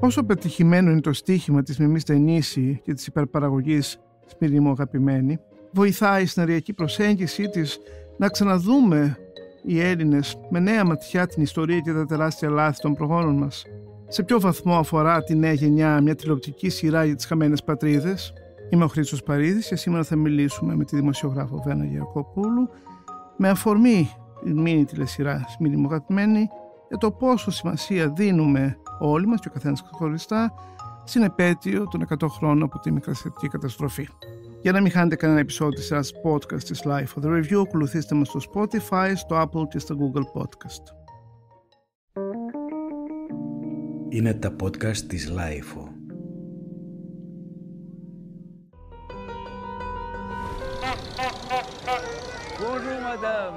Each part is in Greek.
Όσο πετυχημένο είναι το στοίχημα της Μιμής Ντενίση και της υπερπαραγωγής «Σμύρνη μου αγαπημένη», βοηθάει στην αριακή προσέγγιση της να ξαναδούμε οι Έλληνες με νέα ματιά την ιστορία και τα τεράστια λάθη των προγόνων μας. Σε ποιο βαθμό αφορά τη νέα γενιά μια τηλεοπτική σειρά για τις χαμένες πατρίδες? Είμαι ο Χρήστος Παρίδης και σήμερα θα μιλήσουμε με τη δημοσιογράφο Βένα Γεωργακοπούλου με αφορμή η μίνι τηλεσειρά «Σμύρνη μου αγαπημένη» για το πόσο σημασία δίνουμε όλοι μας και ο καθένας χωριστά στην επέτειο των 100 χρόνων από τη Μικρασιατική Καταστροφή. Για να μην χάνετε κανένα επεισόδιο της σειράς podcast της Life of the Review, ακολουθήστε μας στο Spotify, στο Apple και στο Google Podcast. Είναι τα podcast της Life of.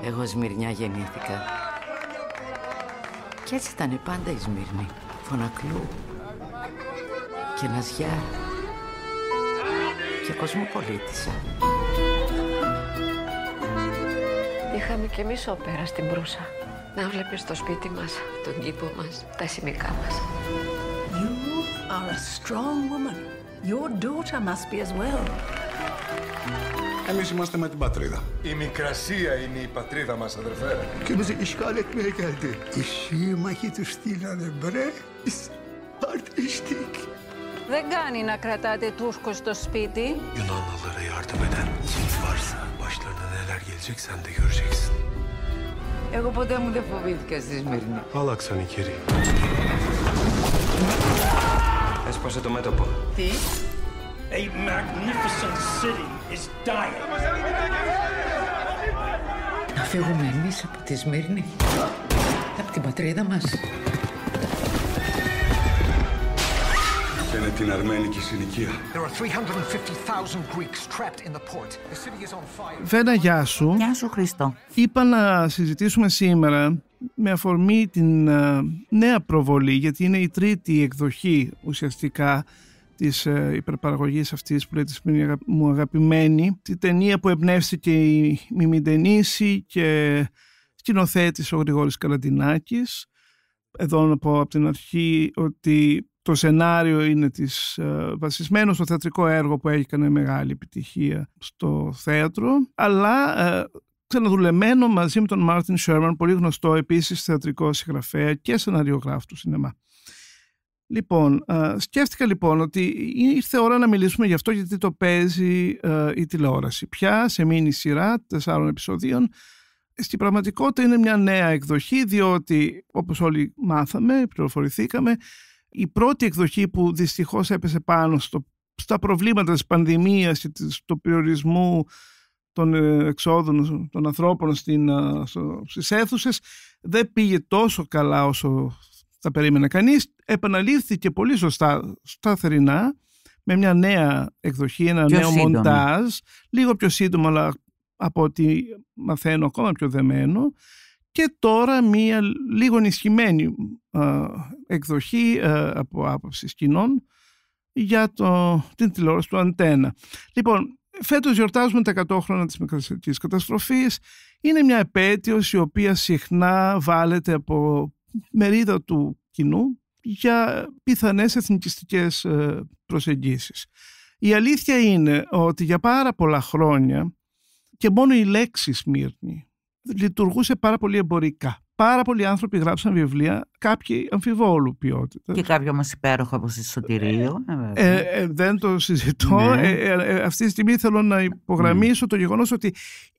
Εγώ Σμυρνιά γεννήθηκα. Κι έτσι ήταν πάντα η Σμύρνη. Φωνακλού και ναζιά και κοσμοπολίτησα. Είχαμε κι εμείς όπερα στην Προύσα. Να βλέπεις στο σπίτι μας, τον κήπο μας, τα σημικά μας. You are a strong woman. Your daughter must be as well. Εμείς είμαστε με την πατρίδα. Η Μικρασία είναι η πατρίδα μας, αδερφέ. Και μας εισχάλετ με έκαλτε. Οι σύμμαχοι τους στείλανε μπρε. Δεν κάνει να κρατάτε Τούρκο στο σπίτι. Yunanlılara yardım eden kim varsa başlarına neler gelecek sen de göreceksin. Εγώ ποτέ μου δεν φοβήθηκα στη Σμύρνη. Άλλαξαν οι κύριοι. Έσπασε το μέτωπο. Τι? A magnificent city is dying. Να φύγουμε εμείς από τη Σμύρνη, από την πατρίδα μας. Είναι την αρμένικη συνοικία. Βένα, γεια σου. Γεια σου, Χριστό. Είπα να συζητήσουμε σήμερα με αφορμή την νέα προβολή, γιατί είναι η τρίτη εκδοχή ουσιαστικά της υπερπαραγωγής αυτής που λέει τη «Σμύρνη μου αγαπημένη», τη ταινία που εμπνεύστηκε η Μιμή Ντενίση και σκηνοθέτης ο Γρηγόρης Καλαντινάκης. Εδώ να πω από την αρχή ότι το σενάριο είναι βασισμένο στο θεατρικό έργο που έκανε μεγάλη επιτυχία στο θέατρο, αλλά ξαναδουλεμένο μαζί με τον Μάρτιν Σέρμαν, πολύ γνωστό επίσης θεατρικό συγγραφέα και σεναριογράφο του σινεμά. Λοιπόν, σκέφτηκα λοιπόν ότι ήρθε ώρα να μιλήσουμε γι' αυτό, γιατί το παίζει η τηλεόραση πια σε μίνι σειρά 4 επεισοδίων. Στην πραγματικότητα είναι μια νέα εκδοχή, διότι όπως όλοι μάθαμε, πληροφορηθήκαμε, η πρώτη εκδοχή που δυστυχώς έπεσε πάνω στα προβλήματα της πανδημίας και του περιορισμού των εξόδων των ανθρώπων στις αίθουσες δεν πήγε τόσο καλά όσο θα περίμενε κανείς. Επαναλήφθηκε πολύ σωστά στα θερινά με μια νέα εκδοχή, ένα νέο μοντάζ, λίγο πιο σύντομο, αλλά από ό,τι μαθαίνω ακόμα πιο δεμένο. Και τώρα μία λίγο ενισχυμένη εκδοχή από άποψη σκηνών για την τηλεόραση του Αντένα. Λοιπόν, φέτος γιορτάζουμε τα 100 χρόνια της Μικρασιατικής Καταστροφής. Είναι μια επέτειος η οποία συχνά βάλεται από μερίδα του κοινού για πιθανές εθνικιστικές προσεγγίσεις. Η αλήθεια είναι ότι για πάρα πολλά χρόνια και μόνο η λέξη Σμύρνη λειτουργούσε πάρα πολύ εμπορικά. Πάρα πολλοί άνθρωποι γράψαν βιβλία, κάποιοι αμφιβόλου ποιότητα. Και κάποιο μας υπέροχο από τη Σωτηρίου. Δεν το συζητώ. Ναι. Αυτή τη στιγμή θέλω να υπογραμμίσω το γεγονός ότι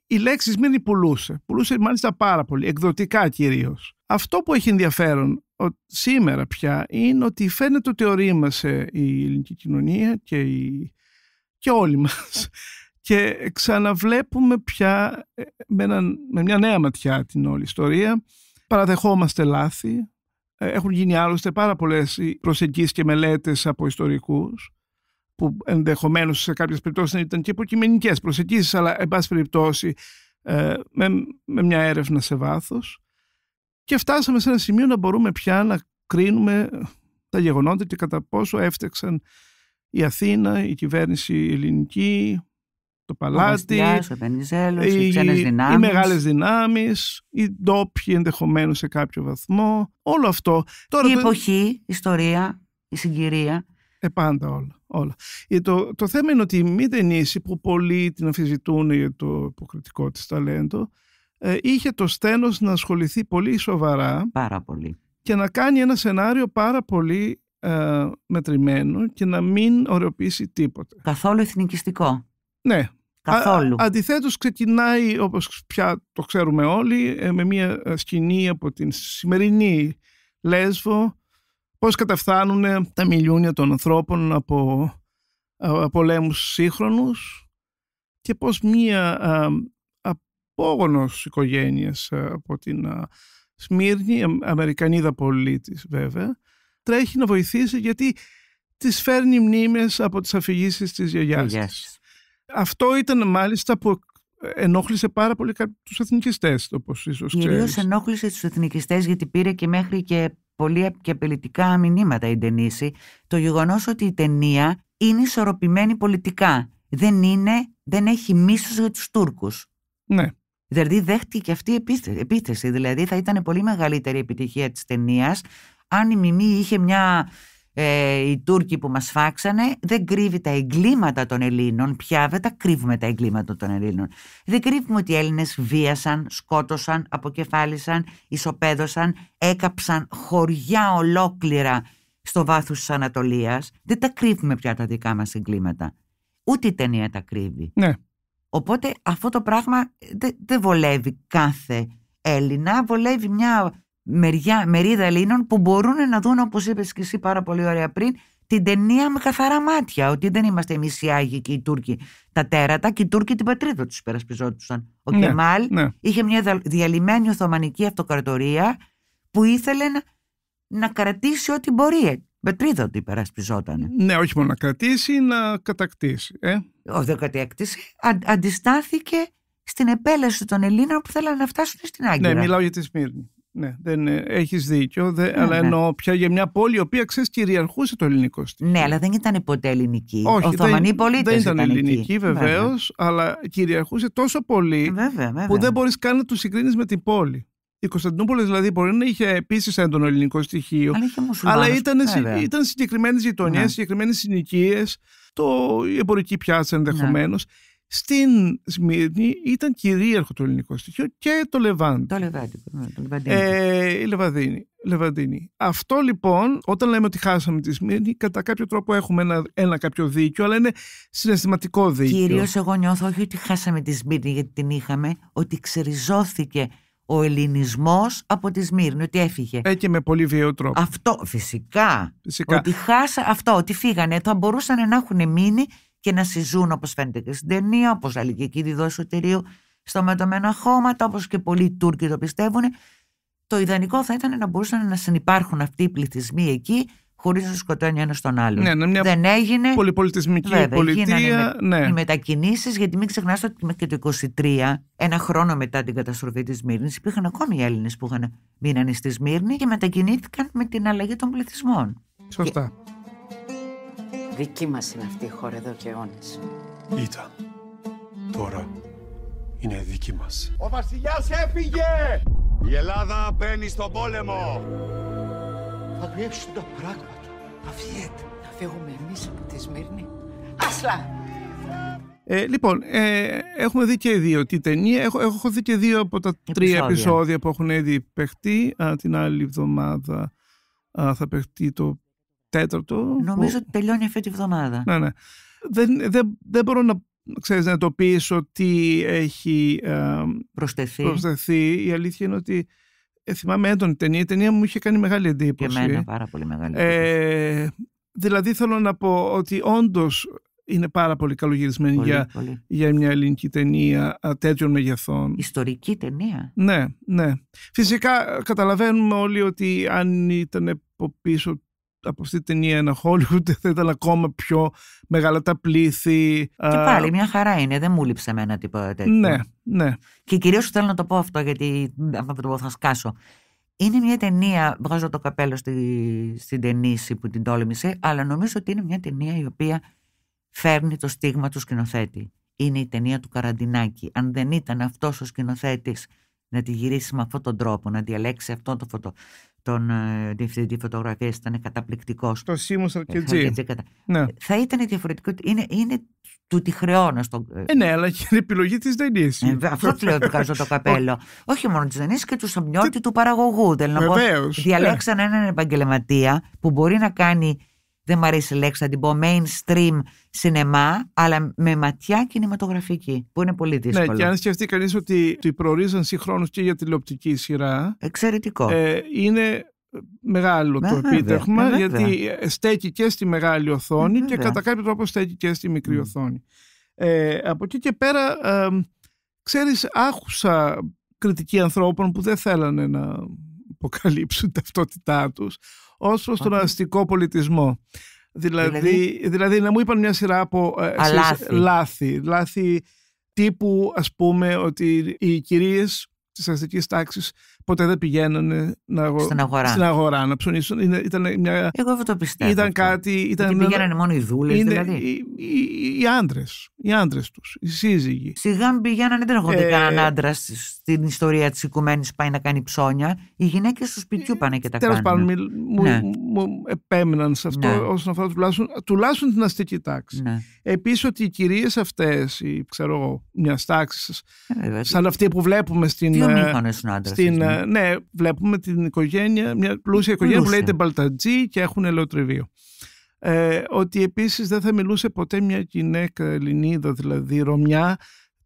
η λέξη Σμύρνη πουλούσε. Πουλούσε μάλιστα πάρα πολύ, εκδοτικά κυρίως. Αυτό που έχει ενδιαφέρον σήμερα πια είναι ότι φαίνεται ότι ορίμασε η ελληνική κοινωνία και όλοι μας. Και ξαναβλέπουμε πια με μια νέα ματιά την όλη ιστορία. Παραδεχόμαστε λάθη. Έχουν γίνει άλλωστε πάρα πολλές προσεγγίσεις και μελέτες από ιστορικούς, που ενδεχομένως σε κάποιες περιπτώσεις ήταν και υποκειμενικές προσεγγίσεις, αλλά εν πάση περιπτώσει με μια έρευνα σε βάθος. Και φτάσαμε σε ένα σημείο να μπορούμε πια να κρίνουμε τα γεγονότα και κατά πόσο έφτεξαν η Αθήνα, η κυβέρνηση ελληνική, το παλάτι, ο Βενιζέλος, οι ξένες δυνάμεις, οι μεγάλες δυνάμεις, οι ντόπιοι ενδεχομένως σε κάποιο βαθμό, όλο αυτό. Η εποχή, ιστορία, η συγκυρία. Πάντα όλα. Το θέμα είναι ότι η Μιμή Ντενίση, που πολλοί την αμφισβητούν για το υποκριτικό της ταλέντο, είχε το στένος να ασχοληθεί πολύ σοβαρά. Πάρα πολύ. Και να κάνει ένα σενάριο πάρα πολύ μετρημένο και να μην ωρεοποιήσει τίποτα. Καθόλου εθνικιστικό. Ναι. Καθόλου. Αντιθέτως, ξεκινάει, όπως πια το ξέρουμε όλοι, με μια σκηνή από την σημερινή Λέσβο, πώς καταφθάνουν τα μιλιούνια των ανθρώπων από πολέμους σύγχρονους και πώς μία απόγονος οικογένειας από την Σμύρνη, Αμερικανίδα πολίτης βέβαια, τρέχει να βοηθήσει γιατί της φέρνει μνήμες από τις αφηγήσεις της γιαγιάς της. Αυτό ήταν μάλιστα που ενόχλησε πάρα πολύ τους εθνικιστές, όπως ίσως ξέρεις. Κυρίως ενόχλησε τους εθνικιστές, γιατί πήρε και μέχρι και πολύ και απειλητικά μηνύματα η Ντενίση. Το γεγονός ότι η ταινία είναι ισορροπημένη πολιτικά. Δεν έχει μίσος για τους Τούρκους. Ναι. Δηλαδή δέχτηκε και αυτή η επίθεση. Δηλαδή θα ήταν πολύ μεγαλύτερη η επιτυχία της ταινίας αν η Μιμή είχε μια... οι Τούρκοι που μας φάξανε, δεν κρύβει τα εγκλήματα των Ελλήνων. Πια δεν τα κρύβουμε τα εγκλήματα των Ελλήνων. Δεν κρύβουμε ότι οι Έλληνες βίασαν, σκότωσαν, αποκεφάλισαν, ισοπαίδωσαν, έκαψαν χωριά ολόκληρα στο βάθος της Ανατολίας. Δεν τα κρύβουμε πια τα δικά μας εγκλήματα. Ούτε η ταινία τα κρύβει. Ναι. Οπότε αυτό το πράγμα δεν βολεύει κάθε Έλληνα, βολεύει μια... μερίδα Ελλήνων που μπορούν να δουν, όπως είπες και εσύ πάρα πολύ ωραία πριν, την ταινία με καθαρά μάτια. Ότι δεν είμαστε εμείς οι Άγιοι και οι Τούρκοι τα τέρατα, και οι Τούρκοι την πατρίδα τους υπερασπιζόντουσαν. Ο Κεμάλ είχε μια διαλυμένη Οθωμανική αυτοκρατορία που ήθελε να κρατήσει ό,τι μπορεί. Πατρίδα του υπερασπιζόταν. Ναι, όχι μόνο να κρατήσει, να κατακτήσει. Δεν κατακτήσει. Αντιστάθηκε στην επέλαση των Ελλήνων που θέλαν να φτάσουν στην Άγκυρα. Ναι, μιλάω για τη Σμύρνη. Ναι, έχεις δίκιο, αλλά εννοώ πια για μια πόλη η οποία, ξέρεις, κυριαρχούσε το ελληνικό στοιχείο. Ναι, αλλά δεν ήταν ποτέ ελληνική. Όχι, Οθωμανοί πολίτες ήταν. Δεν ήταν ελληνική, βεβαίως, αλλά κυριαρχούσε τόσο πολύ που δεν μπορείς καν να τους συγκρίνεις με την πόλη. Η Κωνσταντινούπολη δηλαδή μπορεί να είχε επίσης έντονο ελληνικό στοιχείο, αλλά ήταν συγκεκριμένες γειτονιές, συγκεκριμένες συνοικίες, η εμπορική πιάτσα ενδεχομένως. Στην Σμύρνη ήταν κυρίαρχο το ελληνικό στοιχείο και το Λεβάντι. Λεβαντίνη. Αυτό λοιπόν, όταν λέμε ότι χάσαμε τη Σμύρνη, κατά κάποιο τρόπο έχουμε ένα κάποιο δίκιο, αλλά είναι συναισθηματικό δίκιο. Κυρίως εγώ νιώθω όχι ότι χάσαμε τη Σμύρνη γιατί την είχαμε, ότι ξεριζώθηκε ο ελληνισμός από τη Σμύρνη, ότι έφυγε. Και με πολύ βίαιο τρόπο. Αυτό φυσικά. Ότι φύγανε, θα μπορούσαν να έχουν μείνει και να συζούν, όπως φαίνεται και στην ταινία, όπως λέει και η διδό Σωτηρίου, στο μετωμένα χώματα, όπως και πολλοί Τούρκοι το πιστεύουν. Το ιδανικό θα ήταν να μπορούσαν να συνυπάρχουν αυτοί οι πληθυσμοί εκεί, χωρίς να σκοτώνει ένας τον άλλον. Δεν έγινε. Πολυπολιτισμική πολιτεία. Οι μετακινήσεις, γιατί μην ξεχνάς ότι και το 1923, ένα χρόνο μετά την καταστροφή της Σμύρνης, υπήρχαν ακόμη οι Έλληνες που μείναν στη Σμύρνη και μετακινήθηκαν με την αλλαγή των πληθυσμών. Σωστά. Δική μας είναι αυτή η χώρα εδώ και αιώνες. Ήταν. Τώρα είναι δική μας. Ο βασιλιάς έφυγε! Η Ελλάδα μπαίνει στον πόλεμο! Θα δουλέψουν τα πράγματα. Αφιέται. Να φύγουμε εμείς από τη Σμύρνη. Άσλα! Λοιπόν, έχουμε δει και δύο τη ταινία. Έχω δει και δύο από τα τρία επεισόδια που έχουν ήδη παιχτεί. Την άλλη εβδομάδα θα παιχτεί το τέταρτο. Νομίζω ότι τελειώνει αυτή τη βδομάδα. Ναι. Δεν μπορώ να εντοπίσω τι έχει προσθεθεί. Η αλήθεια είναι ότι θυμάμαι έντονη ταινία. Η ταινία μου είχε κάνει μεγάλη εντύπωση. Και εμένα πάρα πολύ μεγάλη εντύπωση. Δηλαδή θέλω να πω ότι όντως είναι πάρα πολύ καλογυρισμένη για μια ελληνική ταινία τέτοιων μεγεθών. Ιστορική ταινία. Ναι. Φυσικά καταλαβαίνουμε όλοι ότι αν ήταν από πίσω από αυτή την ταινία ένα Hollywood θα ήταν ακόμα πιο μεγάλα τα πλήθη. Και πάλι μια χαρά είναι, δεν μου λείψε εμένα τίποτα τέτοιο. Ναι. Και κυρίως θέλω να το πω αυτό, γιατί θα σκάσω. Είναι μια ταινία, βγάζω το καπέλο στην Ντενίση που την τόλμησε, αλλά νομίζω ότι είναι μια ταινία η οποία φέρνει το στίγμα του σκηνοθέτη. Είναι η ταινία του Καραντινάκη. Αν δεν ήταν αυτός ο σκηνοθέτης να τη γυρίσει με αυτόν τον τρόπο, να διαλέξει αυτόν τον διευθυντή φωτογραφίας, ήταν καταπληκτικός. Το Σίμος Αρκετζή. Ναι. Θα ήταν διαφορετικό. Είναι του τη χρεώνα στον. Ναι, αλλά και η επιλογή της Ντενίση. Αυτό λέω του κάζω το καπέλο. Όχι μόνο της Ντενίση και του Σομιώτη του παραγωγού. Βεβαίως. Διαλέξαν έναν επαγγελματία που μπορεί να κάνει. Δεν μου αρέσει η λέξη, θα την πω mainstream σινεμά, αλλά με ματιά κινηματογραφική, που είναι πολύ δύσκολο. Ναι, και αν σκεφτεί κανείς ότι η προορίζανση χρόνου και για τηλεοπτική σειρά. Εξαιρετικό. Είναι μεγάλο το επίτευγμα, γιατί στέκει και στη μεγάλη οθόνη και κατά κάποιο τρόπο στέκει και στη μικρή οθόνη. Από εκεί και πέρα, ξέρεις, άκουσα κριτική ανθρώπων που δεν θέλανε να αποκαλύψουν ταυτότητά τους. Ως προς τον αστικό πολιτισμό. Δηλαδή να μου είπαν μια σειρά από λάθη τύπου, ας πούμε, ότι οι κυρίες της αστικής τάξης ποτέ δεν πηγαίνανε στην αγορά να ψωνίσουν. Εγώ δεν το πιστεύω. Ήταν πηγαίνανε μόνο οι δούλες, δηλαδή. Οι άντρες τους, οι σύζυγοι. Σιγά μην πηγαίνανε, δεν έχω δει κανέναν άντρα στην ιστορία της οικουμένης πάει να κάνει ψώνια. Οι γυναίκες του σπιτιού πάνε και τα κάνουν. Τέλος πάντων, μου επέμεναν σε αυτό, όσον αφορά τουλάχιστον την αστική τάξη. Ναι. Επίσης, ότι οι κυρίες αυτές, ξέρω εγώ, μια τάξη, σαν αυτή που βλέπουμε στην. Ναι, βλέπουμε την οικογένεια, μια πλούσια οικογένεια που λέγεται Μπαλτατζή και έχουν ελαιοτριβείο. Ότι επίσης δεν θα μιλούσε ποτέ μια γυναίκα Ελληνίδα, δηλαδή Ρωμιά,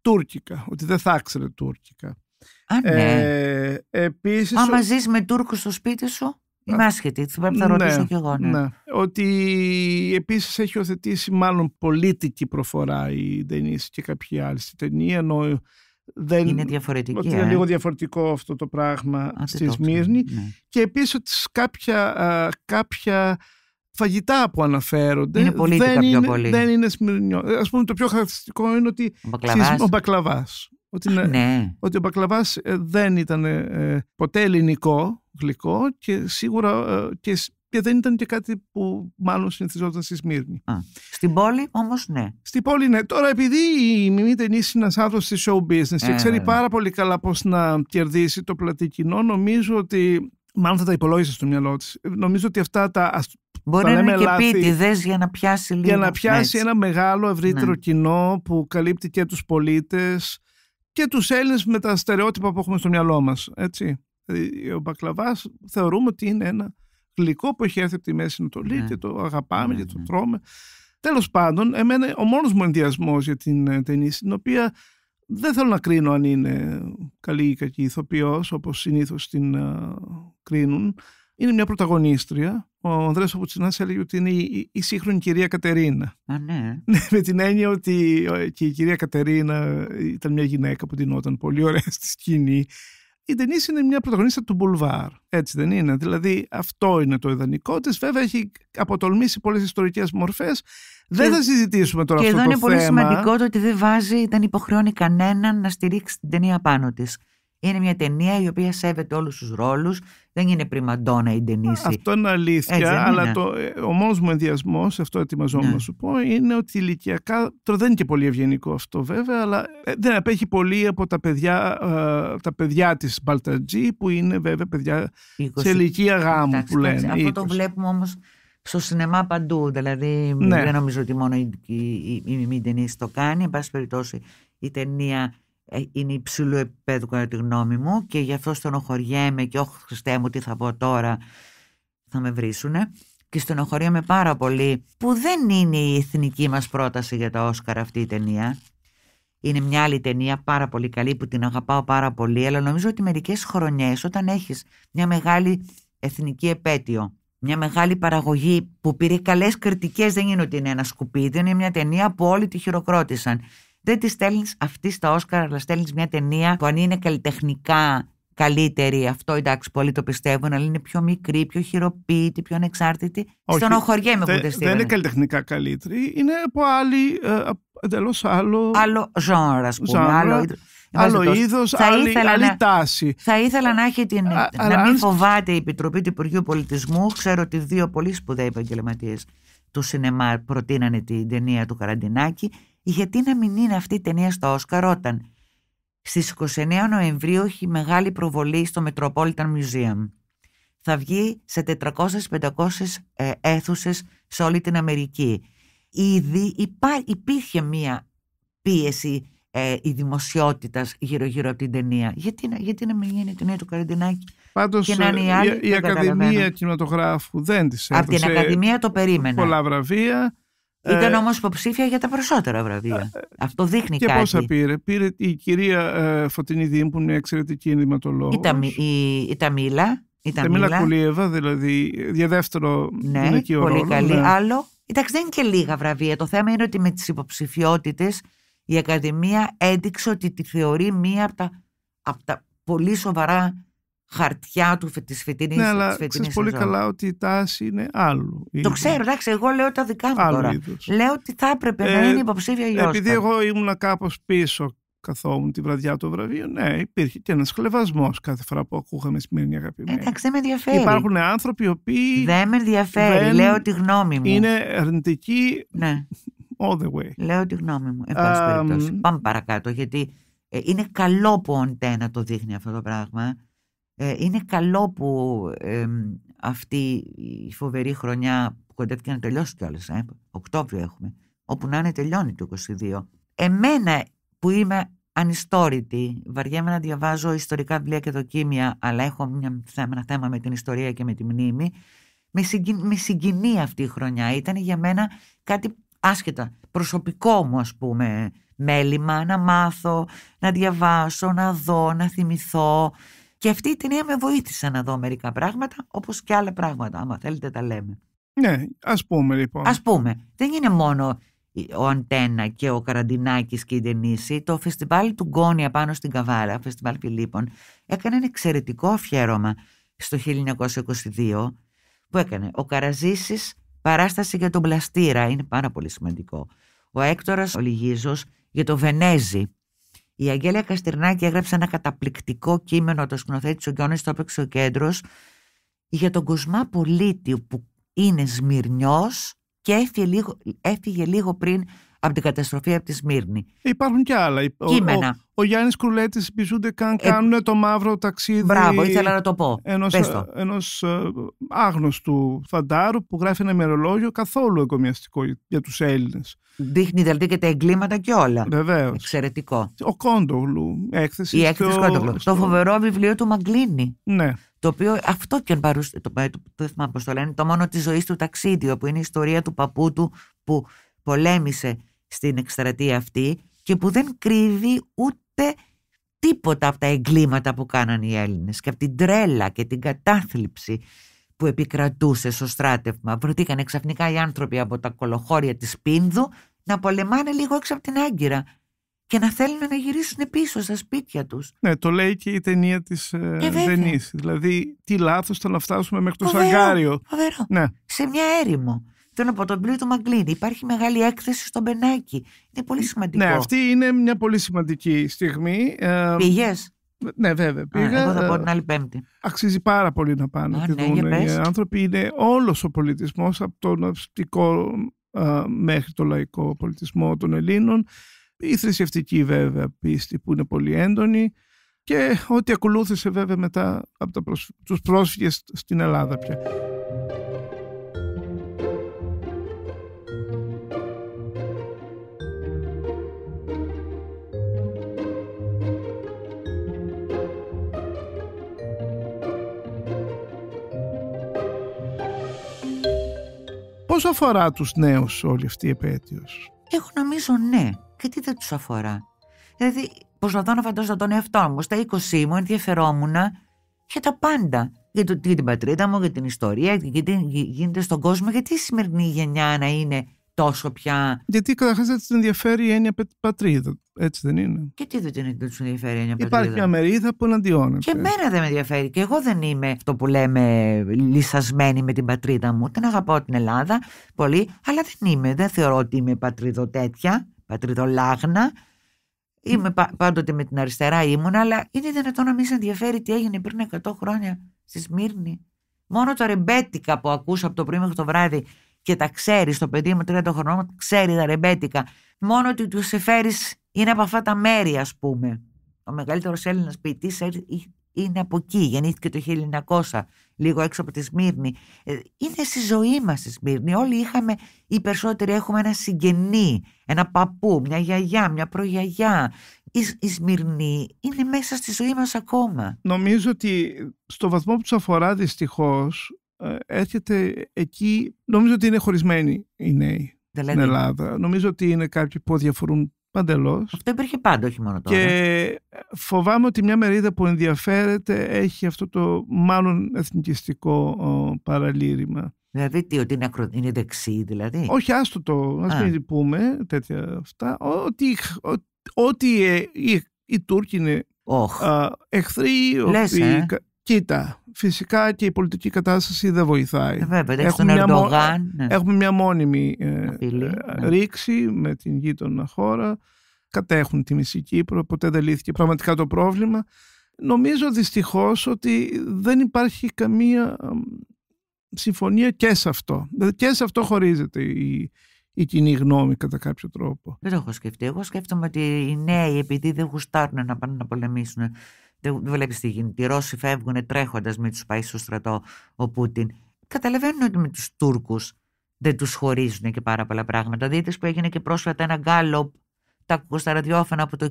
τουρκικά. Ότι δεν θα ήξερε τουρκικά. Επίσης. Άμα ζεις με Τούρκους στο σπίτι σου, είμαι άσχετη. Θα ρωτήσω κι εγώ. Ναι. Ότι επίσης έχει οθετήσει μάλλον πολιτική προφορά η Ντενίση και κάποιοι άλλοι στη ταινία, ενώ. Είναι διαφορετική. Ότι είναι λίγο διαφορετικό αυτό το πράγμα στη Σμύρνη. Ναι. Και επίσης ότι κάποια φαγητά που αναφέρονται είναι δεν είναι σμυρνιό. Ας πούμε, το πιο χαρακτηριστικό είναι ότι ο μπακλαβάς. Ότι ο μπακλαβάς δεν ήταν ποτέ ελληνικό γλυκό και σίγουρα και δεν ήταν και κάτι που μάλλον συνηθιζόταν στη Σμύρνη. Στην πόλη όμως Στην πόλη Τώρα, επειδή η Μιμή Ντενίση είναι ένας άνθρωπος στη show business και ξέρει πάρα πολύ καλά πώς να κερδίσει το πλατή κοινό, νομίζω ότι μάλλον θα τα υπολόγισε στο μυαλό της. Νομίζω ότι αυτά τα. Μπορεί να είναι και πίτιδες για να πιάσει λίγο. Για να πιάσει ένα μεγάλο ευρύτερο κοινό που καλύπτει και τους πολίτες και τους Έλληνες με τα στερεότυπα που έχουμε στο μυαλό μας. Έτσι. Ο μπακλαβάς θεωρούμε ότι είναι ένα γλυκό που έχει έρθει από τη Μέση Ανατολή και το αγαπάμε και το τρώμε. Τέλος πάντων, εμένα ο μόνος μου ενδιασμός για την Ντενίση, την οποία δεν θέλω να κρίνω αν είναι καλή ή κακή ηθοποιός, όπως συνήθως την κρίνουν, είναι μια πρωταγωνίστρια. Ο Ανδρέας Αποτσινάς έλεγε ότι είναι η σύγχρονη κυρία Κατερίνα. Με την έννοια ότι και η κυρία Κατερίνα ήταν μια γυναίκα που ντυνόταν πολύ ωραία στη σκηνή. Η Ντενίση είναι μια πρωταγωνίστρια του μπουλβάρ. Έτσι δεν είναι? Δηλαδή αυτό είναι το ιδανικό της. Βέβαια έχει αποτολμήσει πολλές ιστορικές μορφές. Δεν θα συζητήσουμε τώρα αυτό το θέμα. Και εδώ είναι πολύ σημαντικό το ότι δεν υποχρεώνει κανέναν να στηρίξει την ταινία πάνω της. Είναι μια ταινία η οποία σέβεται όλους τους ρόλους. Δεν είναι πριμαντόνα η Ντενίση. Αυτό είναι αλήθεια. Αλλά ο μόνος μου ενδιασμός, αυτό ετοιμαζόμουν να σου πω, είναι ότι ηλικιακά. Τώρα δεν είναι και πολύ ευγενικό αυτό βέβαια, αλλά δεν απέχει πολύ από τα παιδιά της Μπαλτατζή, που είναι βέβαια παιδιά 20. Σε ηλικία γάμου. Εντάξει, που λένε. Αυτό 20. Το βλέπουμε όμως στο σινεμά παντού. Δηλαδή δεν νομίζω ότι μόνο η Ντενίση το κάνει. Εν πάση περιπτώσει η ταινία. Είναι υψηλού επίπεδου κατά τη γνώμη μου και γι' αυτό στενοχωριέμαι και όχι Χριστέ μου τι θα πω τώρα, θα με βρίσουνε, και στενοχωριέμαι πάρα πολύ που δεν είναι η εθνική μας πρόταση για τα Όσκαρ αυτή η ταινία. Είναι μια άλλη ταινία πάρα πολύ καλή που την αγαπάω πάρα πολύ, αλλά νομίζω ότι μερικές χρονιές όταν έχεις μια μεγάλη εθνική επέτειο, μια μεγάλη παραγωγή που πήρε καλές κριτικές, δεν είναι ότι είναι ένα σκουπίδι, είναι μια ταινία που όλοι τη χειροκρότησαν. Δεν τη στέλνεις αυτή στα Όσκαρ, αλλά στέλνεις μια ταινία που αν είναι καλλιτεχνικά καλύτερη, αυτό εντάξει πολλοί το πιστεύουν, αλλά είναι πιο μικρή, πιο χειροποίητη, πιο ανεξάρτητη. Στενοχωριέμαι που τη στείλανε. Δεν είναι καλλιτεχνικά καλύτερη, είναι από εντελώς άλλο. Άλλο genre, ας πούμε. Άλλο είδος, άλλη τάση. Θα ήθελα να έχει να μην φοβάται η Επιτροπή του Υπουργείου Πολιτισμού. Ξέρω ότι δύο πολύ σπουδαίοι επαγγελματίες του σινεμά προτείνανε την ταινία του Καραντινάκη. Γιατί να μην είναι αυτή η ταινία στο Όσκαρ όταν Στις 29 Νοεμβρίου έχει μεγάλη προβολή στο Μετρόπολιταν Museum. Θα βγει σε 400-500 αίθουσες σε όλη την Αμερική. Ήδη υπήρχε μία πίεση η δημοσιότητας γύρω-γύρω από την ταινία. Γιατί να μην γίνει η ταινία του Καλαντινάκη? Πάντως η Ακαδημία Κινηματογράφου δεν της έδωσε. Από την Ακαδημία το περίμενα. Πολλά βραβεία. Ήταν όμως υποψήφια για τα περισσότερα βραβεία. Αυτό δείχνει και κάτι. Και πόσα πήρε? Πήρε η κυρία Φωτεινίδη, που είναι εξαιρετική ενδυματολόγος. Η Ταμίλα Κουλίεβα, δηλαδή για δεύτερο γυναικείο ρόλο. Πολύ καλή. Ναι. Άλλο. Εντάξει, δεν είναι και λίγα βραβεία. Το θέμα είναι ότι με τις υποψηφιότητες η Ακαδημία έδειξε ότι τη θεωρεί μία από τα πολύ σοβαρά χαρτιά του της φετινής. Ναι, αλλά ξέρεις πολύ καλά ότι η τάση είναι άλλου. Το ξέρω, εντάξει, εγώ λέω τα δικά μου τώρα. Λέω ότι θα έπρεπε να είναι υποψήφια η Όσκαρ. Επειδή εγώ ήμουνα κάπως πίσω, καθόμουν τη βραδιά του βραβείου, ναι, υπήρχε και ένας χλευασμός κάθε φορά που ακούγαμε Σμύρνη αγαπημένη. Εντάξει, δεν με ενδιαφέρει. Υπάρχουν άνθρωποι οι οποίοι. Δεν με ενδιαφέρει, λέω τη γνώμη μου. Είναι αρνητικοί. Ναι. All the way. Λέω τη γνώμη μου. Πάμε παρακάτω, γιατί είναι καλό που ο Αντένα το δείχνει αυτό το πράγμα. Είναι καλό που αυτή η φοβερή χρονιά που κοντεύτηκε να τελειώσει κιόλας, Οκτώβριο έχουμε, όπου να είναι τελειώνει το 22. Εμένα που είμαι ανιστόρητη, βαριέμαι να διαβάζω ιστορικά βιβλία και δοκίμια, αλλά έχω ένα θέμα με την ιστορία και με τη μνήμη, με συγκινεί αυτή η χρονιά. Ήταν για μένα κάτι άσχετα, προσωπικό μου ας πούμε μέλημα, να μάθω, να διαβάσω, να δω, να θυμηθώ. Και αυτή η ταινία με βοήθησε να δω μερικά πράγματα, όπως και άλλα πράγματα, άμα θέλετε τα λέμε. Ναι, ας πούμε λοιπόν. Ας πούμε, δεν είναι μόνο ο Αντένα και ο Καραντινάκης και η Ντενίση. Το φεστιβάλ του Γκόνια πάνω στην Καβάλα, φεστιβάλ Φιλίππων, έκανε ένα εξαιρετικό αφιέρωμα στο 1922 που έκανε ο Καραζήσης παράσταση για τον Πλαστήρα, είναι πάρα πολύ σημαντικό. Ο Έκτορας ο Λιγίζος για το Βενέζι. Η Αγγέλια Καστρινάκη έγραψε ένα καταπληκτικό κείμενο, το σκηνοθέτη ο Γιάννης, το έπαιξε ο Κέντρος, για τον Κοσμά Πολίτη που είναι Σμυρνιός και έφυγε λίγο πριν από την καταστροφή από τη Σμύρνη. Υπάρχουν και άλλα. Κείμενα. Ο Γιάννης Κρουλέτης Μπιζούντε Καν κάνουν το μαύρο ταξίδι. Μπράβο, ήθελα να το πω. Ενός άγνωστου φαντάρου που γράφει ένα ημερολόγιο καθόλου εγκομιαστικό για τους Έλληνες. Δείχνει δηλαδή και τα εγκλήματα και όλα. Βεβαίως. Εξαιρετικό. Ο Κόντογλου. Η έκθεση Κόντογλου. Το φοβερό βιβλίο του Μαγκλίνη. Ναι. Το οποίο αυτό και αν παρούσε. Το θυμάμαι πώς το λένε. Το μόνο τη ζωή του ταξίδι, που είναι η ιστορία του παππού του που πολέμησε στην εκστρατεία αυτή και που δεν κρύβει ούτε τίποτα από τα εγκλήματα που κάνανε οι Έλληνες και από την τρέλα και την κατάθλιψη που επικρατούσε στο στράτευμα. Βρεθήκανε ξαφνικά οι άνθρωποι από τα κολοχώρια της Πίνδου να πολεμάνε λίγο έξω από την Άγκυρα και να θέλουν να γυρίσουν πίσω στα σπίτια τους. Ναι, το λέει και η ταινία της Ντενίση. Δηλαδή, τι λάθος το να φτάσουμε μέχρι το Σαγκάριο. Ναι. Σε μια έρημο. Από το βιβλίο του Μαγκλίνη. Υπάρχει μεγάλη έκθεση στον Μπενάκη. Είναι πολύ σημαντικό. Ναι, αυτή είναι μια πολύ σημαντική στιγμή. Πήγες? Ναι, βέβαια. Πήγα. Εγώ θα πω την άλλη Πέμπτη. Αξίζει πάρα πολύ να πάνε. Να δουν οι άνθρωποι. Είναι όλος ο πολιτισμός, από τον αυστηρικό μέχρι το λαϊκό πολιτισμό των Ελλήνων. Η θρησκευτική βέβαια πίστη που είναι πολύ έντονη. Και ό,τι ακολούθησε βέβαια μετά από τους πρόσφυγες στην Ελλάδα πια. Πώς αφορά τους νέους όλη αυτή η επέτειος? Εγώ νομίζω ναι. Και τι δεν τους αφορά? Δηλαδή προσπαθώ να φαντάσω τον εαυτό μου. Στα 20 μου ενδιαφερόμουν για τα πάντα. Για την πατρίδα μου, για την ιστορία, για τι γίνεται στον κόσμο. Γιατί η σημερινή γενιά να είναι τόσο πια. Γιατί καταρχάς δεν τους ενδιαφέρει η έννοια πατρίδα. Έτσι δεν είναι? Και τι δεν τους ενδιαφέρει η έννοια πατρίδα? Υπάρχει μια μερίδα που εναντιώνεται. Και εμένα δεν με ενδιαφέρει. Και εγώ δεν είμαι αυτό που λέμε λυσασμένη με την πατρίδα μου. Την αγαπώ την Ελλάδα πολύ, αλλά δεν είμαι. Δεν θεωρώ ότι είμαι πατριδοτέτια, πατριδολάγνα. Είμαι πάντοτε με την αριστερά ήμουνα, αλλά είναι δυνατόν να μην σε ενδιαφέρει τι έγινε πριν 100 χρόνια στη Σμύρνη? Μόνο το ρεμπέτικα που ακούσα από το πρωί μέχρι το βράδυ. Και τα ξέρει, το παιδί μου 30 χρονών ξέρει τα ρεμπέτικα. Μόνο ότι του εφέρει είναι από αυτά τα μέρη, ας πούμε. Ο μεγαλύτερος Έλληνας ποιητής είναι από εκεί. Γεννήθηκε το 1900, λίγο έξω από τη Σμύρνη. Είναι στη ζωή μας στη Σμύρνη. Όλοι είχαμε, οι περισσότεροι έχουμε ένα συγγενή, ένα παππού, μια γιαγιά, μια προγιαγιά. Η Σμύρνη είναι μέσα στη ζωή μας ακόμα. Νομίζω ότι στο βαθμό που τους αφορά δυστυχώς έρχεται εκεί. Νομίζω ότι είναι χωρισμένοι οι νέοι στην Ελλάδα. Νομίζω ότι είναι κάποιοι που αδιαφορούν παντελώς. Αυτό υπήρχε πάντα, όχι μόνο τώρα. Και φοβάμαι ότι μια μερίδα που ενδιαφέρεται έχει αυτό το μάλλον εθνικιστικό παραλήρημα. Δηλαδή τι, ότι είναι δεξί δηλαδή. Όχι, άστο το, ας μην πούμε τέτοια αυτά. Ότι οι Τούρκοι είναι εχθροί. Κοίτα, φυσικά και η πολιτική κατάσταση δεν βοηθάει. Βέβαια, έχουμε τον Ερντογάν. Έχουμε μια μόνιμη ρήξη με την γείτονα χώρα. Κατέχουν τη μισή Κύπρο, ποτέ δεν λύθηκε πραγματικά το πρόβλημα. Νομίζω δυστυχώς ότι δεν υπάρχει καμία συμφωνία και σε αυτό. Δηλαδή και σε αυτό χωρίζεται η κοινή γνώμη κατά κάποιο τρόπο. Δεν το έχω σκεφτεί. Εγώ σκέφτομαι ότι οι νέοι, επειδή δεν γουστάρουν να πάνε να πολεμήσουν, δεν βλέπεις τι γίνεται. Οι Ρώσοι φεύγουν τρέχοντας, μην τους πάει στο στρατό ο Πούτιν. Καταλαβαίνουν ότι με τους Τούρκους δεν τους χωρίζουν και πάρα πολλά πράγματα. Δείτε που έγινε και πρόσφατα ένα γκάλοπ, τα ακούω στα ραδιόφωνα, από το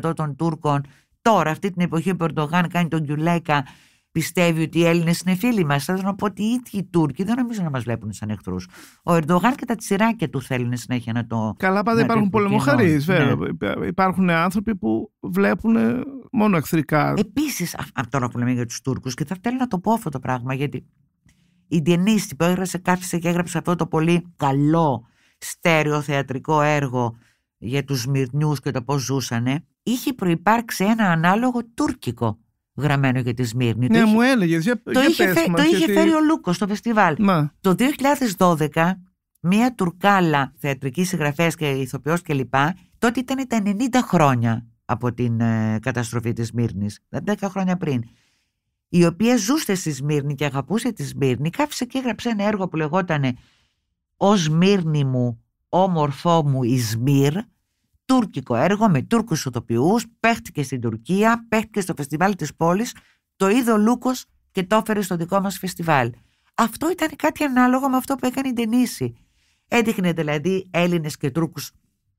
65-70% των Τούρκων. Τώρα, αυτή την εποχή που ο Ερντογάν κάνει τον Γκιουλέκα, πιστεύει ότι οι Έλληνες είναι φίλοι μας. Θα ήθελα να πω ότι οι ίδιοι οι Τούρκοι δεν νομίζω να μας βλέπουν σαν εχθρούς. Ο Ερντογάν και τα τσιράκια του θέλουν συνέχεια να το. Καλά, πάντα υπάρχουν πολεμοχαρείς, βέβαια. Ναι. Υπάρχουν άνθρωποι που βλέπουν μόνο εχθρικά. Επίσης, τώρα που λέμε για τους Τούρκους, και θα θέλω να το πω αυτό το πράγμα, γιατί η Ντενίση που κάθισε και έγραψε αυτό το πολύ καλό στέρεο θεατρικό έργο για τους Σμυρνιούς και το πώς ζούσανε, είχε προϋπάρξει ένα ανάλογο τουρκικό. Γραμμένο για τη Σμύρνη. Ναι, μου έλεγε. Το είχε φέρει ο Λούκος στο φεστιβάλ. Μα. Το 2012, μία Τουρκάλα θεατρική συγγραφέας και ηθοποιός κλπ. Τότε ήταν τα 90 χρόνια από την καταστροφή της Σμύρνης, 10 χρόνια πριν. Η οποία ζούσε στη Σμύρνη και αγαπούσε τη Σμύρνη, κάψε και έγραψε ένα έργο που λεγότανε «Ω Σμύρνη μου, όμορφό μου η Σμύρ». Τουρκικό έργο με Τούρκους ηθοποιούς, παίχτηκε στην Τουρκία, παίχτηκε στο φεστιβάλ της πόλης, το είδε ο Λούκος και το έφερε στο δικό μας φεστιβάλ. Αυτό ήταν κάτι ανάλογο με αυτό που έκανε η Ντενίση. Έδειχνε δηλαδή Έλληνες και Τούρκους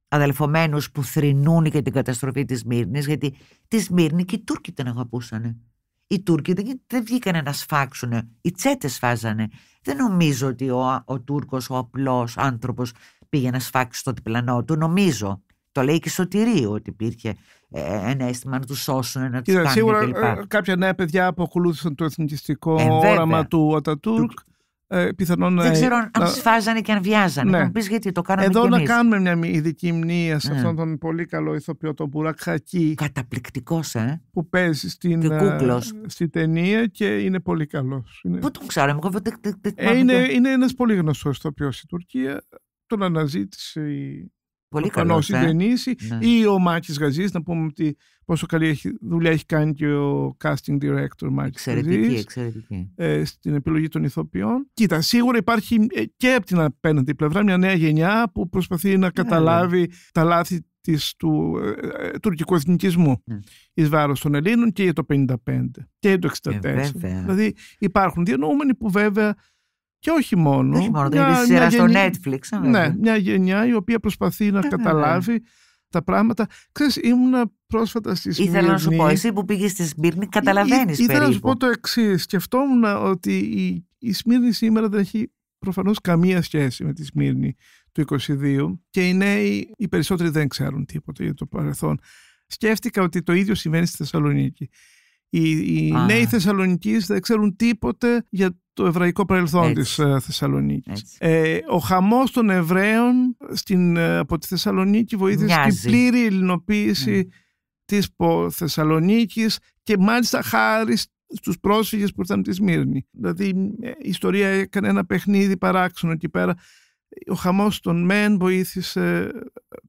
αδελφομένους που θρηνούν για την καταστροφή της Σμύρνης, γιατί τη Σμύρνη και οι Τούρκοι την αγαπούσανε. Οι Τούρκοι δεν βγήκανε να σφάξουνε, οι τσέτες φάζανε. Δεν νομίζω ότι ο Τούρκος, ο απλός άνθρωπος, πήγε να σφάξει στο διπλανό του, νομίζω. Το λέει και Σωτηρίου ότι υπήρχε ένα αίσθημα να τους σώσουν, να τους κάνουν σίγουρα κλπ. Κάποια νέα παιδιά ακολούθησαν το εθνικιστικό όραμα του Ατατούρκ. Πιθανόν δεν ξέρω αν σφάζανε και αν βιάζανε. Ναι. Να μου πεις γιατί το κάναμε εδώ και εμείς. Να κάνουμε μια ειδική μνήμα σε αυτόν τον πολύ καλό ηθοποιό, τον Μπουρακ Χακί. Καταπληκτικός, που παίζει στην ταινία και είναι πολύ καλός. Πού τον ξέρω, εγώ είναι ένας πολύ γνωστός ηθοποιός στην Τουρκία. Τον αναζήτησε η. Πολύ καλός, ή ο Μάκης Γαζής, να πούμε ότι πόσο καλή δουλειά έχει κάνει και ο casting director Μάκης Γαζής. Εξαιρετική. Στην επιλογή των ηθοποιών. Κοίτα, σίγουρα υπάρχει και από την απέναντι πλευρά μια νέα γενιά που προσπαθεί να καταλάβει τα λάθη του τουρκικού εθνικισμού εις βάρος των Ελλήνων και για το 1955 και το 1964. Δηλαδή υπάρχουν διανοούμενοι που βέβαια. Και όχι μόνο. Όχι μόνο, δηλαδή σειρά στο Netflix. Ναι, μια γενιά η οποία προσπαθεί να καταλάβει τα πράγματα. Ξέρεις, ήμουνα πρόσφατα στη Σμύρνη. Ήθελα να σου πω, εσύ που πήγες στη Σμύρνη, καταλαβαίνεις περίπου. Ήθελα να σου πω το εξής. Σκεφτόμουν ότι η Σμύρνη σήμερα δεν έχει προφανώς καμία σχέση με τη Σμύρνη του 22 και οι νέοι, οι περισσότεροι δεν ξέρουν τίποτα για το παρελθόν. Σκέφτηκα ότι το ίδιο συμβαίνει στη Θεσσαλονίκη. Οι νέοι Θεσσαλονικείς δεν ξέρουν τίποτε για το εβραϊκό παρελθόν της Θεσσαλονίκης. Ο χαμός των Εβραίων από τη Θεσσαλονίκη βοήθησε στην πλήρη ελληνοποίηση της Θεσσαλονίκης και μάλιστα χάρη στους πρόσφυγες που ήρθαν από τη Σμύρνη. Δηλαδή η ιστορία έκανε ένα παιχνίδι παράξενο εκεί πέρα. Ο χαμός των μεν βοήθησε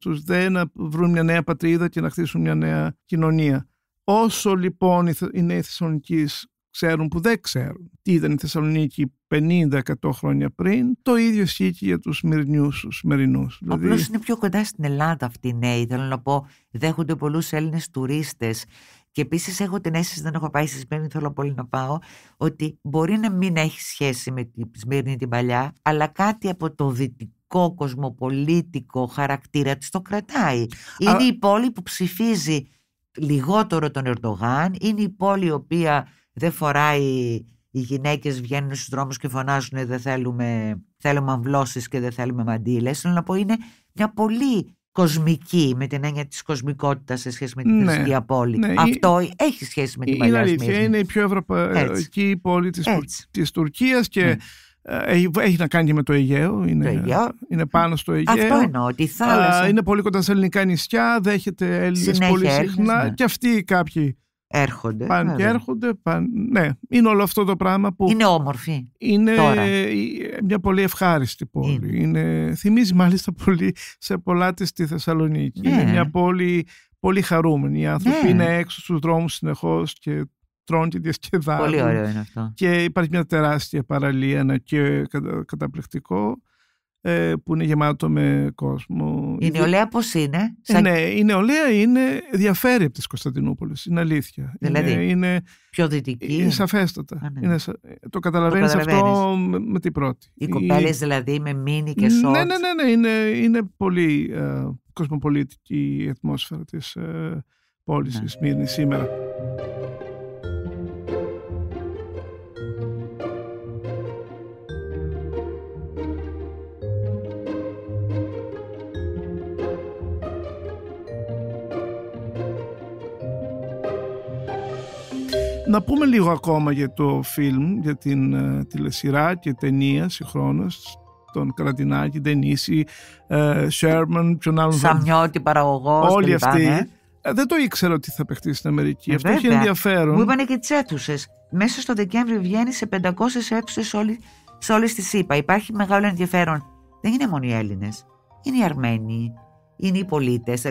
τους δε να βρουν μια νέα πατρίδα και να χτίσουν μια νέα κοινωνία. Όσο λοιπόν οι νέοι Θεσσαλονικείς ξέρουν που δεν ξέρουν. Τι ήταν η Θεσσαλονίκη 50-100 χρόνια πριν, το ίδιο ισχύει και για τους Σμυρνιούς, τους Σμυρινούς. Απλώς είναι πιο κοντά στην Ελλάδα αυτοί οι νέοι. Θέλω να πω, δέχονται πολλούς Έλληνες τουρίστες. Και επίσης έχω την αίσθηση, δεν έχω πάει στη Σμύρνη, θέλω πολύ να πάω, ότι μπορεί να μην έχει σχέση με τη Σμύρνη την παλιά, αλλά κάτι από το δυτικό κοσμοπολίτικο χαρακτήρα της το κρατάει. Είναι η πόλη που ψηφίζει λιγότερο τον Ερντογάν, είναι η πόλη η οποία δεν φοράει, οι γυναίκες βγαίνουν στους δρόμους και φωνάζουν δεν θέλουμε αμβλώσεις και δεν θέλουμε μαντήλες. Θέλω να πω, είναι μια πολύ κοσμική, με την έννοια της κοσμικότητας σε σχέση με την θρησκεία πόλη. Ναι, αυτό έχει σχέση με την παλιά Σμύρνη. Είναι η πιο ευρωπαϊκή πόλη της Τουρκίας και έχει να κάνει και με το Αιγαίο. Είναι πάνω στο Αιγαίο. Αυτό εννοώ, ότι η θάλασσα. Είναι πολύ κοντά σε ελληνικά νησιά, δέχεται Έλληνες πολύ συχνά. Έλληνες, και αυτοί κάποιοι έρχονται. Πάνε και έρχονται. Ναι, είναι όλο αυτό το πράγμα που. Είναι όμορφη. Είναι τώρα μια πολύ ευχάριστη πόλη. Θυμίζει μάλιστα πολύ σε πολλά της τη Θεσσαλονίκη. Ναι. Είναι μια πόλη πολύ χαρούμενη. Οι άνθρωποι είναι έξω στους δρόμους συνεχώς και τρώνε και διασκεδάζουν. Πολύ ωραίο είναι αυτό. Και υπάρχει μια τεράστια παραλία, ένα και καταπληκτικό, που είναι γεμάτο με κόσμο. Η νεολαία πώς είναι? Ναι, η νεολαία διαφέρει από της Κωνσταντινούπολης, είναι αλήθεια. Δηλαδή, είναι πιο δυτική. Είναι σαφέστατα. Το καταλαβαίνεις αυτό με την πρώτη. Οι κοπέλες δηλαδή με μίνι και σότ. Ναι, είναι πολύ κοσμοπολίτικη η ατμόσφαιρα της πόλης της Σμύρνης σήμερα. Να πούμε λίγο ακόμα για το φιλμ, για την τηλεσειρά και ταινία συγχρόνως, τον Καλαντινάκη, Ντενίση, Σέρμαν, ποιον άλλον. Σαμιώτη, παραγωγός. Όλοι αυτοί. Δεν το ήξερα ότι θα παιχτεί στην Αμερική. Αυτό έχει ενδιαφέρον. Μου είπανε και τις αίθουσες. Μέσα στο Δεκέμβριο βγαίνει σε 500 αίθουσες σε όλες τις ΗΠΑ. Υπάρχει μεγάλο ενδιαφέρον. Δεν είναι μόνο οι Έλληνες. Είναι οι Αρμένοι. Είναι οι πολίτες.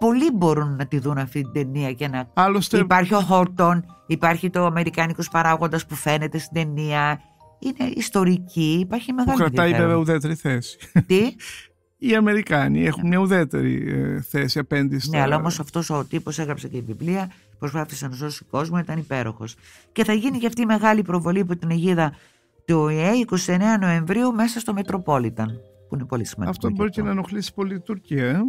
Πολλοί μπορούν να τη δουν αυτή την ταινία και να. Άλλωστε, υπάρχει ο Χόρτον, υπάρχει το Αμερικάνικος παράγοντας που φαίνεται στην ταινία. Είναι ιστορική, υπάρχει μεγάλη θέση. Που κρατάει βέβαια ουδέτερη θέση. Τι? Οι Αμερικάνοι έχουν μια ουδέτερη θέση απέναντι στο. Ναι, αλλά όμως αυτός ο τύπος έγραψε και βιβλία, προσπάθησε να σώσει κόσμο, ήταν υπέροχος. Και θα γίνει και αυτή η μεγάλη προβολή από την αιγίδα του ΟΗΕ 29 Νοεμβρίου μέσα στο Μετρόπολιταν. Που είναι πολύ σημαντικό. Αυτό μπορεί και να ενοχλήσει πολύ η Τουρκία.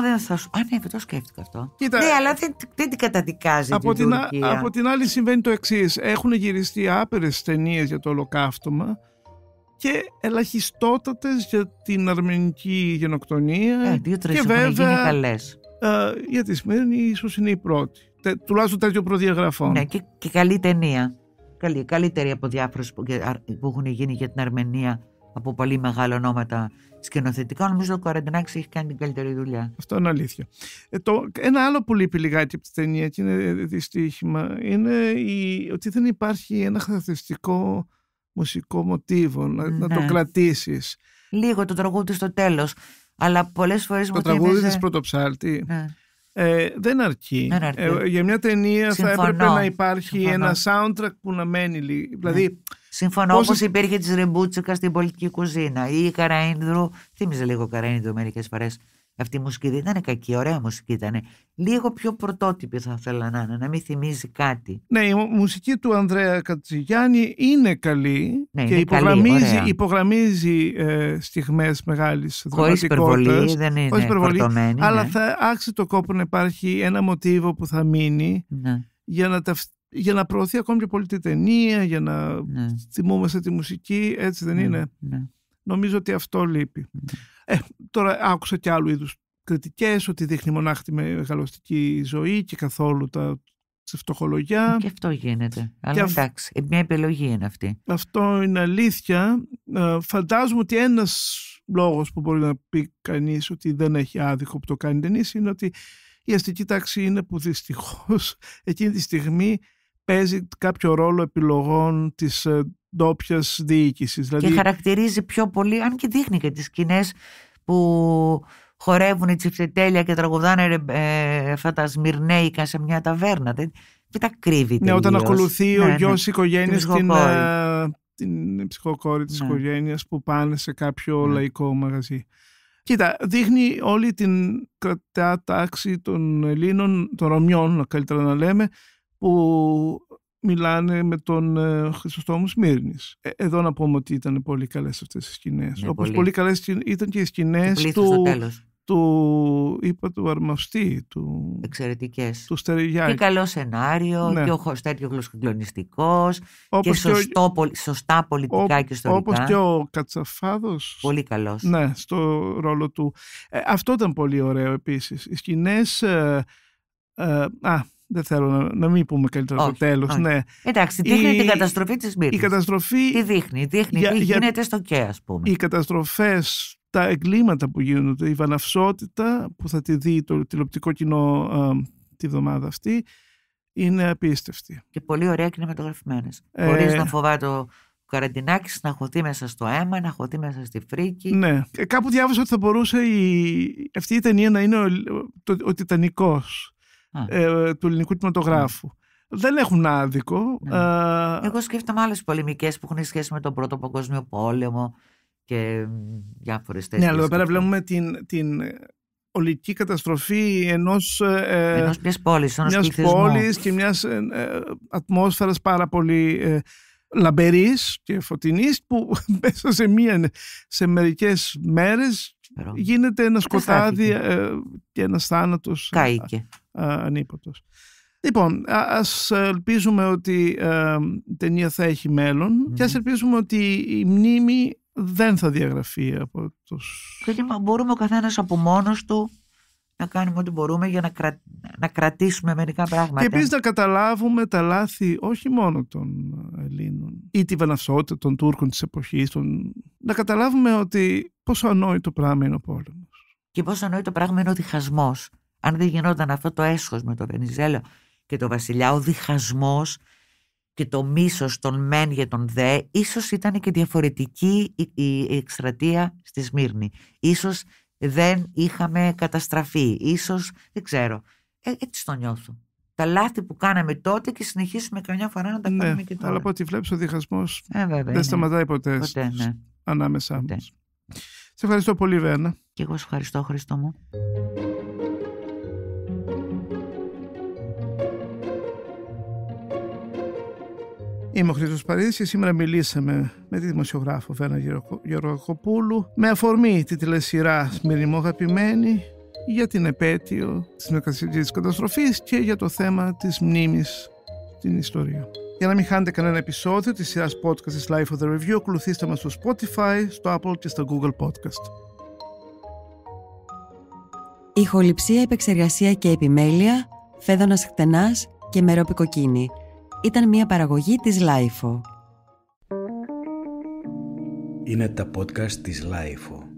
Δεν θα σου. Ναι, δεν το σκέφτηκα αυτό. Κοίτα, ναι, αλλά δεν την καταδικάζει την Τουρκία. Από την άλλη συμβαίνει το εξής. Έχουν γυριστεί άπειρες ταινίες για το ολοκαύτωμα και ελαχιστότατες για την αρμενική γενοκτονία. Δύο-τρεις έχουν γίνει καλές. Για τη Σμύρνη ίσως είναι η πρώτη. Τουλάχιστον τέτοιο προδιαγραφών. Ναι, και καλή ταινία. Καλύτερη από διάφορες που έχουν γίνει για την Αρμενία. Από πολύ μεγάλα ονόματα σκηνοθετικά, νομίζω ότι ο Καλαντινάκης έχει κάνει την καλύτερη δουλειά. Αυτό είναι αλήθεια. Ένα άλλο που λείπει λιγάκι από τη ταινία και είναι δυστύχημα είναι ότι δεν υπάρχει ένα χαρακτηριστικό μουσικό μοτίβο να το κρατήσεις. Λίγο το τραγούδι στο τέλος, αλλά πολλές φορές το τραγούδι της Πρωτοψάλτη. Ναι. Δεν αρκεί. Για μια ταινία θα έπρεπε να υπάρχει ένα soundtrack που να μένει λίγο. Δηλαδή, συμφωνώ, όπως υπήρχε της Ρεμπούτσικα στην πολιτική κουζίνα ή η Καραϊνδρου. Θύμιζε λίγο Καραϊνδρου μερικές φορές. Αυτή η μουσική δεν ήταν κακή, ωραία μουσική ήταν. Λίγο πιο πρωτότυπη θα ήθελα να είναι, να μην θυμίζει κάτι. Ναι, η μουσική του Ανδρέα Κατζηγιάννη είναι καλή και υπογραμμίζει στιγμές μεγάλης δραματικότητας. Χωρίς υπερβολή, αλλά θα άξει το κόπο να υπάρχει ένα μοτίβο που θα μείνει για να προωθεί ακόμη πιο πολύ τη ταινία, για να θυμόμαστε τη μουσική, έτσι δεν είναι. Ναι. Νομίζω ότι αυτό λείπει. Τώρα άκουσα και άλλου είδους κριτικές, ότι δείχνει μονάχα τη μεγαλωστική ζωή και καθόλου τη φτωχολογιά. Και αυτό γίνεται. Αλλά εντάξει, μια επιλογή είναι αυτή. Αυτό είναι αλήθεια. Φαντάζομαι ότι ένας λόγος που μπορεί να πει κανείς ότι δεν έχει άδικο που το κάνει Ντενίση είναι ότι η αστική τάξη είναι που δυστυχώς εκείνη τη στιγμή παίζει κάποιο ρόλο επιλογών της ντόπιας διοίκησης. Δηλαδή, και χαρακτηρίζει πιο πολύ, αν και δείχνει και τις σκηνές που χορεύουν οι τσιφτετέλια και τραγουδάνε αυτά τα σμυρνέικα σε μια ταβέρνα. δεν τα κρύβει τελείως. Ναι, όταν ακολουθεί ο γιος οικογένειας την ψυχοκόρη της οικογένειας που πάνε σε κάποιο λαϊκό μαγαζί. Κοίτα, δείχνει όλη την κρατά τάξη των Ελλήνων, των Ρωμιών καλύτερα να λέμε, που μιλάνε με τον Χρυσόστομο Σμύρνης. Εδώ να πούμε ότι ήταν πολύ καλές αυτές οι σκηνές. Όπως πολύ καλές ήταν και οι σκηνές του είπα του Αρμαυστή, εξαιρετικές, του Στεριγιάκη. Και καλό σενάριο, και ο Στέργιος συγκλονιστικός, και σωστά πολιτικά και ιστορικά. Όπως και ο Κατσαφάδος. Πολύ καλός. Ναι, στο ρόλο του. Αυτό ήταν πολύ ωραίο επίσης. Οι σκηνές... δεν θέλω να μην πούμε καλύτερα το τέλος. Ναι. Εντάξει, δείχνει την καταστροφή της Σμύρνης. Η καταστροφή... Τι δείχνει, τι γίνεται στο ΚΕ, ας πούμε. Οι καταστροφές... τα εγκλήματα που γίνονται, η βαναυσότητα που θα τη δει το τηλεοπτικό κοινό τη βδομάδα αυτή, είναι απίστευτη. Και πολύ ωραία κινηματογραφημένες. Χωρίς να φοβάται ο Καραντινάκης να χωθεί μέσα στο αίμα, να χωθεί μέσα στη φρίκη. Ναι. Κάπου διάβασα ότι θα μπορούσε αυτή η ταινία να είναι ο Τιτανικός του ελληνικού κινηματογράφου. Δεν έχουν άδικο. Ναι. Εγώ σκέφτομαι άλλες πολεμικές που έχουν σχέση με τον Πρώτο Παγκόσμιο Πόλεμο. Και διάφορες θέσεις. Ναι, αλλά εδώ πέρα βλέπουμε την ολική καταστροφή ενός μιας πόλης και μιας ατμόσφαιρας πάρα πολύ λαμπερής και φωτεινής που μέσα σε μερικές μέρες γίνεται ένα σκοτάδι και ένας θάνατος ανίποτος. Λοιπόν, ας ελπίζουμε ότι η ταινία θα έχει μέλλον και ας ελπίζουμε ότι η μνήμη δεν θα διαγραφεί από τους... Μπορούμε ο καθένας από μόνος του να κάνουμε ό,τι μπορούμε για να κρατήσουμε μερικά πράγματα. Και επίσης να καταλάβουμε τα λάθη όχι μόνο των Ελλήνων ή τη βαναυσότητα των Τούρκων της εποχής. Να καταλάβουμε ότι πόσο ανόητο πράγμα είναι ο πόλεμος. Και πόσο ανόητο πράγμα είναι ο διχασμός. Αν δεν γινόταν αυτό το έσχος με τον Βενιζέλο και τον Βασιλιά, ο διχασμός και το μίσος των μεν για τον δε, ίσως ήταν και διαφορετική η εκστρατεία στη Σμύρνη. Ίσως δεν είχαμε καταστραφεί, ίσως δεν ξέρω. Έτσι το νιώθω. Τα λάθη που κάναμε τότε και συνεχίσουμε καμιά φορά να τα κάνουμε και τώρα. Αλλά από ό,τι βλέπεις ο διχασμός δεν σταματάει ποτέ ανάμεσά μας. Σε ευχαριστώ πολύ, Βένα. Και εγώ σε ευχαριστώ, Χρήστο μου. Είμαι ο Χρήστος Παρίδης και σήμερα μιλήσαμε με τη δημοσιογράφο Βένα Γεωργακοπούλου με αφορμή τη τηλεσυρά «Σμύρνη μου αγαπημένη» για την επέτειο της Μικρασιατικής Καταστροφής και για το θέμα της μνήμης στην ιστορία. Για να μην χάνετε κανένα επεισόδιο της σειράς podcast της Life of the Review, ακολουθήστε μας στο Spotify, στο Apple και στο Google Podcast. Ηχοληψία, επεξεργασία και επιμέλεια, Φέδων Χτενάς και Μερόπη Κοκκίνη. Ήταν μια παραγωγή της Life of. Είναι τα podcast της Life of.